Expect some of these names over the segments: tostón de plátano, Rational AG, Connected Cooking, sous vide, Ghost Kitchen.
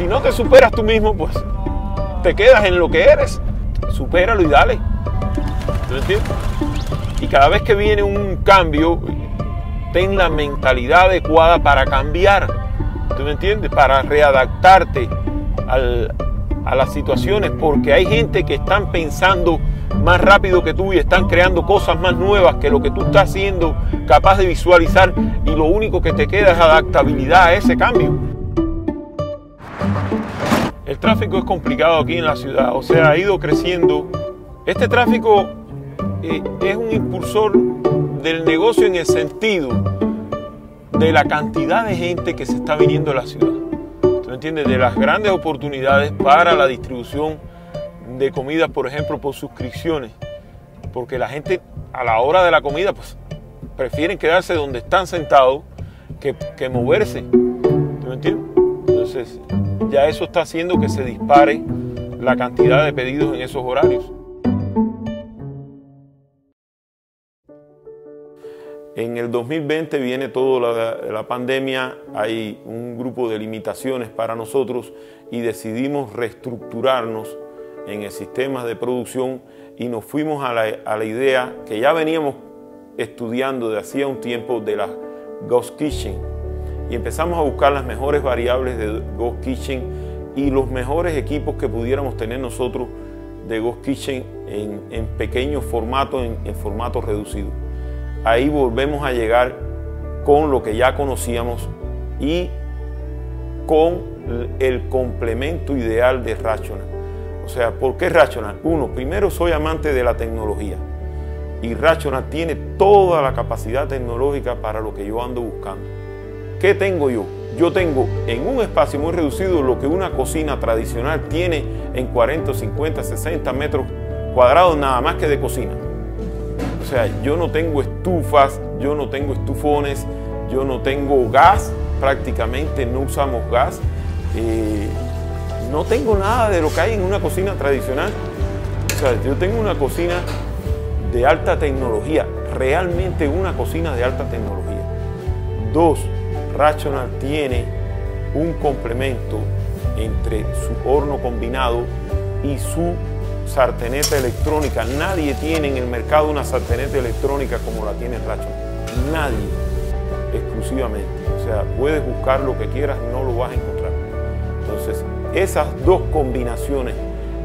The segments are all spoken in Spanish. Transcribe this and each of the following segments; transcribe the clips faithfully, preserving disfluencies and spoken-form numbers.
Si no te superas tú mismo, pues te quedas en lo que eres. Supéralo y dale. ¿Tú me entiendes? Y cada vez que viene un cambio, ten la mentalidad adecuada para cambiar. ¿Tú me entiendes? Para readaptarte al, a las situaciones, porque hay gente que están pensando más rápido que tú y están creando cosas más nuevas que lo que tú estás siendo capaz de visualizar, y lo único que te queda es adaptabilidad a ese cambio. El tráfico es complicado aquí en la ciudad, o sea, ha ido creciendo. Este tráfico eh, es un impulsor del negocio en el sentido de la cantidad de gente que se está viniendo a la ciudad. ¿Tú entiendes? De las grandes oportunidades para la distribución de comida, por ejemplo, por suscripciones, porque la gente a la hora de la comida pues prefieren quedarse donde están sentados que, que moverse. ¿Tú me entiendes? Entonces ya eso está haciendo que se dispare la cantidad de pedidos en esos horarios. En el dos mil veinte viene toda la, la pandemia, hay un grupo de limitaciones para nosotros y decidimos reestructurarnos en el sistema de producción y nos fuimos a la, a la idea que ya veníamos estudiando de hacía un tiempo de la Ghost Kitchen, y empezamos a buscar las mejores variables de Ghost Kitchen y los mejores equipos que pudiéramos tener nosotros de Ghost Kitchen en, en pequeño formato, en, en formato reducido. Ahí volvemos a llegar con lo que ya conocíamos y con el complemento ideal de Rational. O sea, ¿por qué Rational? Uno, primero soy amante de la tecnología y Rational tiene toda la capacidad tecnológica para lo que yo ando buscando. ¿Qué tengo yo? Yo tengo en un espacio muy reducido lo que una cocina tradicional tiene en cuarenta, cincuenta, sesenta metros cuadrados nada más que de cocina. O sea, yo no tengo estufas, yo no tengo estufones, yo no tengo gas, prácticamente no usamos gas. Eh, No tengo nada de lo que hay en una cocina tradicional. O sea, yo tengo una cocina de alta tecnología, realmente una cocina de alta tecnología. Dos, Rational tiene un complemento entre su horno combinado y su sarteneta electrónica. Nadie tiene en el mercado una sarteneta electrónica como la tiene Rational. Nadie, exclusivamente. O sea, puedes buscar lo que quieras, no lo vas a encontrar. Entonces, esas dos combinaciones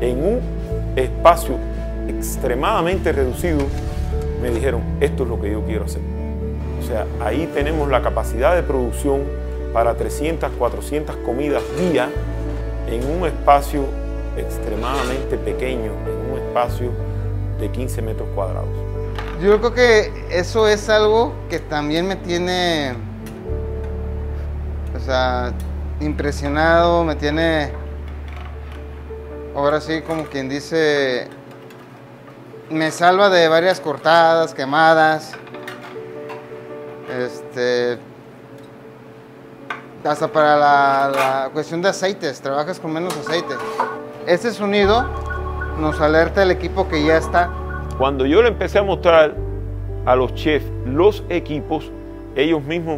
en un espacio extremadamente reducido, me dijeron, esto es lo que yo quiero hacer. O sea, ahí tenemos la capacidad de producción para trescientas, cuatrocientas comidas día en un espacio extremadamente pequeño, en un espacio de quince metros cuadrados. Yo creo que eso es algo que también me tiene, o sea, impresionado, me tiene, ahora sí, como quien dice, me salva de varias cortadas, quemadas, este, hasta para la, la cuestión de aceites, trabajas con menos aceites. Este sonido nos alerta el equipo que ya está. Cuando yo le empecé a mostrar a los chefs los equipos, ellos mismos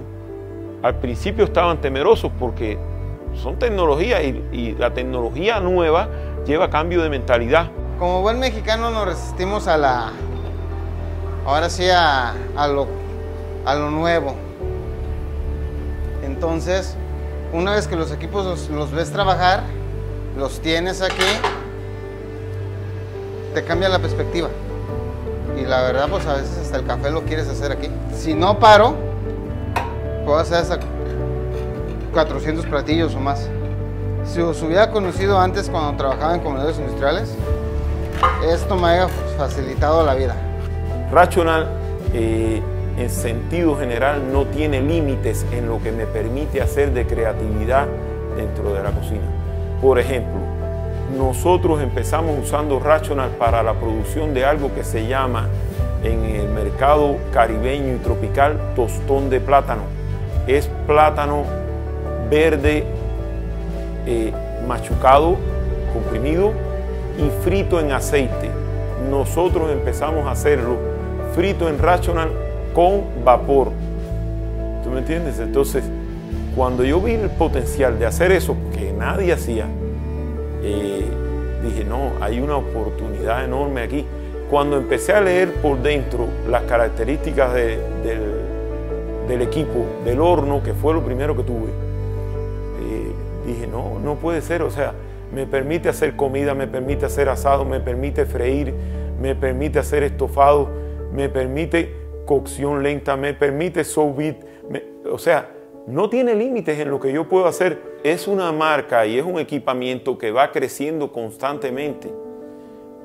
al principio estaban temerosos porque son tecnología y, y la tecnología nueva lleva cambio de mentalidad. Como buen mexicano nos resistimos a la, ahora sí a, a, lo, a lo nuevo. Entonces, una vez que los equipos los, los ves trabajar, los tienes aquí, te cambia la perspectiva. Y la verdad, pues a veces hasta el café lo quieres hacer aquí. Si no paro, puedo hacer hasta cuatrocientos platillos o más. Si os hubiera conocido antes cuando trabajaba en comedores industriales, esto me ha facilitado la vida. Rational, eh, en sentido general, no tiene límites en lo que me permite hacer de creatividad dentro de la cocina. Por ejemplo, nosotros empezamos usando Rational para la producción de algo que se llama, en el mercado caribeño y tropical, tostón de plátano. Es plátano verde eh, machucado, comprimido y frito en aceite. Nosotros empezamos a hacerlo frito en Rational con vapor. ¿Tú me entiendes? Entonces, Cuando yo vi el potencial de hacer eso que nadie hacía, eh, dije, no, hay una oportunidad enorme aquí. Cuando empecé a leer por dentro las características de, del, del equipo, del horno, que fue lo primero que tuve, eh, dije, no, no puede ser, o sea, me permite hacer comida, me permite hacer asado, me permite freír, me permite hacer estofado, me permite cocción lenta, me permite sous vide, me, o sea, no tiene límites en lo que yo puedo hacer. Es una marca y es un equipamiento que va creciendo constantemente.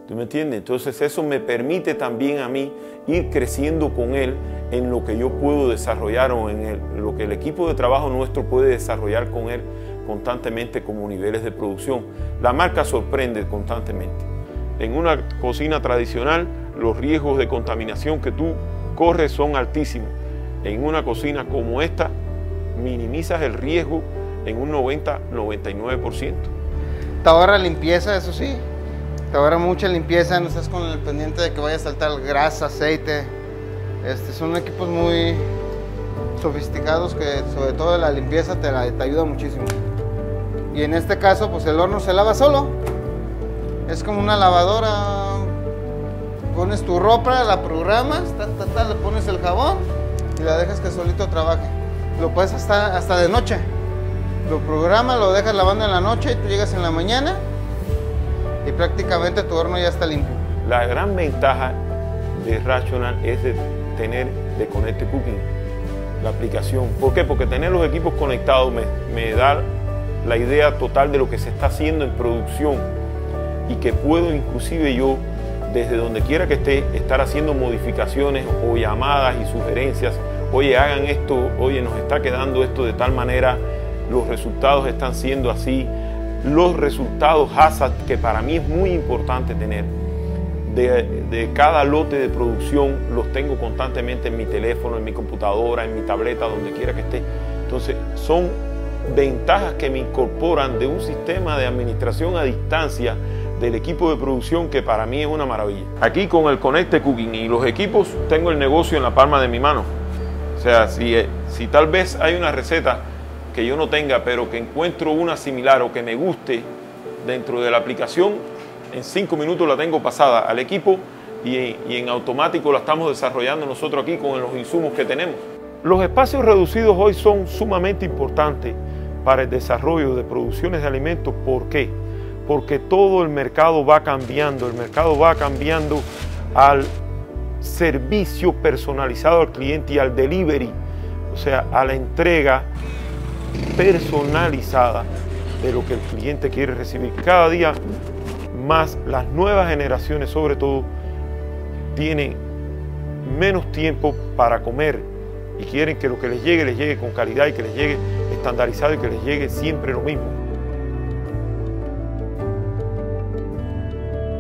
¿Tú me entiendes? Entonces eso me permite también a mí ir creciendo con él en lo que yo puedo desarrollar o en, el, en lo que el equipo de trabajo nuestro puede desarrollar con él constantemente como niveles de producción. La marca sorprende constantemente. En una cocina tradicional los riesgos de contaminación que tú corres son altísimos. En una cocina como esta minimizas el riesgo en un noventa a noventa y nueve por ciento. Hasta ahora limpieza, eso sí. Hasta ahora mucha limpieza, no estás con el pendiente de que vaya a saltar grasa, aceite. Este, son equipos muy sofisticados que sobre todo la limpieza te, la, te ayuda muchísimo. Y en este caso pues el horno se lava solo. Es como una lavadora. Pones tu ropa, la programas, ta, ta, ta, le pones el jabón y la dejas que solito trabaje. Lo puedes hasta, hasta de noche. Lo programas, lo dejas lavando en la noche y tú llegas en la mañana y prácticamente tu horno ya está limpio. La gran ventaja de Rational es de tener de Connected Cooking, la aplicación. ¿Por qué? Porque tener los equipos conectados me, me da la idea total de lo que se está haciendo en producción y que puedo inclusive yo, desde donde quiera que esté, estar haciendo modificaciones o llamadas y sugerencias. Oye, hagan esto, oye, nos está quedando esto de tal manera, los resultados están siendo así. Los resultados hack C P, que para mí es muy importante tener, de, de cada lote de producción, los tengo constantemente en mi teléfono, en mi computadora, en mi tableta, donde quiera que esté. Entonces, son ventajas que me incorporan de un sistema de administración a distancia del equipo de producción que para mí es una maravilla. Aquí con el Connected Cooking y los equipos, tengo el negocio en la palma de mi mano. O sea, si, si tal vez hay una receta que yo no tenga, pero que encuentro una similar o que me guste dentro de la aplicación, en cinco minutos la tengo pasada al equipo y, y en automático la estamos desarrollando nosotros aquí con los insumos que tenemos. Los espacios reducidos hoy son sumamente importantes para el desarrollo de producciones de alimentos. ¿Por qué? Porque todo el mercado va cambiando, el mercado va cambiando al servicio personalizado al cliente y al delivery, o sea, a la entrega personalizada de lo que el cliente quiere recibir. Cada día más las nuevas generaciones, sobre todo, tienen menos tiempo para comer y quieren que lo que les llegue, les llegue con calidad y que les llegue estandarizado y que les llegue siempre lo mismo.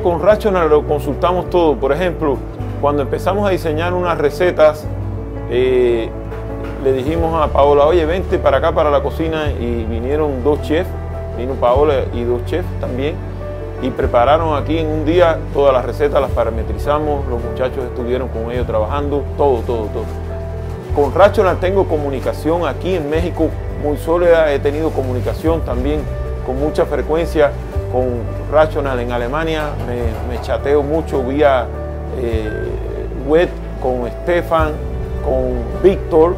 Con Rational lo consultamos todo. Por ejemplo, cuando empezamos a diseñar unas recetas, eh, le dijimos a Paola, oye, vente para acá, para la cocina, y vinieron dos chefs, vino Paola y dos chefs también, y prepararon aquí en un día todas las recetas, las parametrizamos, los muchachos estuvieron con ellos trabajando, todo, todo, todo. Con Rational tengo comunicación aquí en México muy sólida, he tenido comunicación también con mucha frecuencia con Rational en Alemania, me, me chateo mucho vía eh, web con Stefan, con Víctor,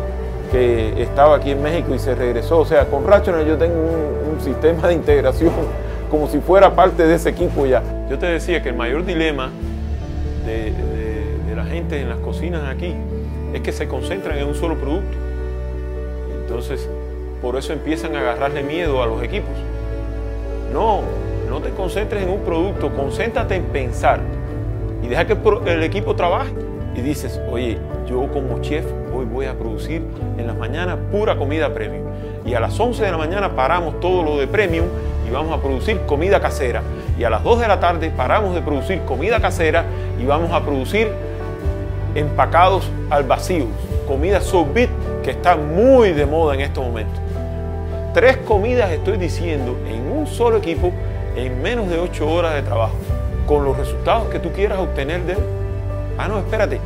que estaba aquí en México y se regresó. O sea, con Rational yo tengo un, un sistema de integración como si fuera parte de ese equipo ya. Yo te decía que el mayor dilema de, de, de la gente en las cocinas aquí es que se concentran en un solo producto. Entonces, por eso empiezan a agarrarle miedo a los equipos. No, no te concentres en un producto, concéntrate en pensar y deja que el, el equipo trabaje. Y dices, oye, yo como chef hoy voy a producir en las mañanas pura comida premium. Y a las once de la mañana paramos todo lo de premium y vamos a producir comida casera. Y a las dos de la tarde paramos de producir comida casera y vamos a producir empacados al vacío. Comida sous vide, que está muy de moda en estos momentos. Tres comidas estoy diciendo en un solo equipo en menos de ocho horas de trabajo. Con los resultados que tú quieras obtener de él. Ah, no, espérate.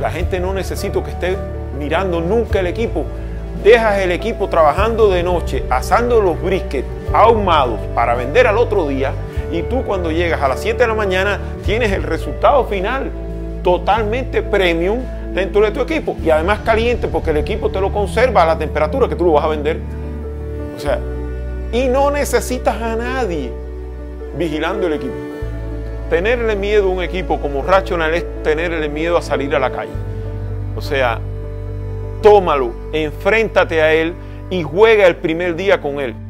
La gente no necesita que esté mirando nunca el equipo. dejas el equipo trabajando de noche, asando los briskets ahumados para vender al otro día, y tú cuando llegas a las siete de la mañana tienes el resultado final totalmente premium dentro de tu equipo, y además caliente porque el equipo te lo conserva a la temperatura que tú lo vas a vender. O sea, y no necesitas a nadie vigilando el equipo. Tenerle miedo a un equipo como Rational es tenerle miedo a salir a la calle. O sea, tómalo, enfréntate a él y juega el primer día con él.